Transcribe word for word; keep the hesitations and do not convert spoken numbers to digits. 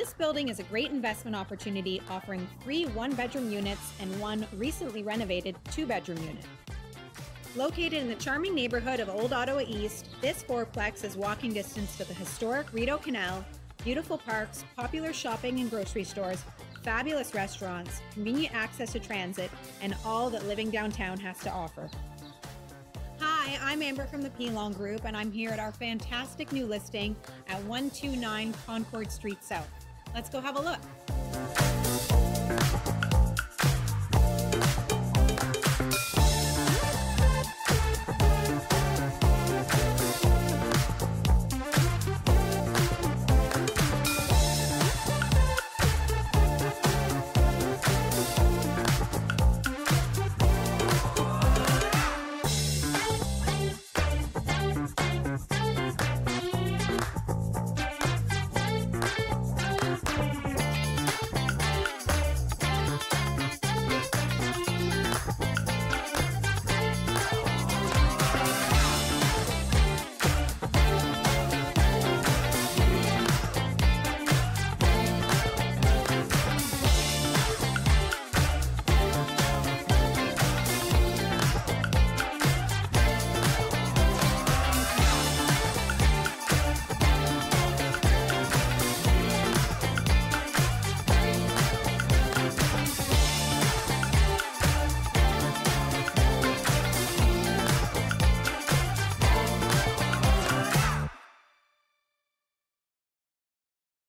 This building is a great investment opportunity, offering three one-bedroom units and one recently renovated two-bedroom unit. Located in the charming neighborhood of Old Ottawa East, this fourplex is walking distance to the historic Rideau Canal, beautiful parks, popular shopping and grocery stores, fabulous restaurants, convenient access to transit, and all that living downtown has to offer. Hi, I'm Amber from the P Long Group, and I'm here at our fantastic new listing at one two nine Concord Street South. Let's go have a look.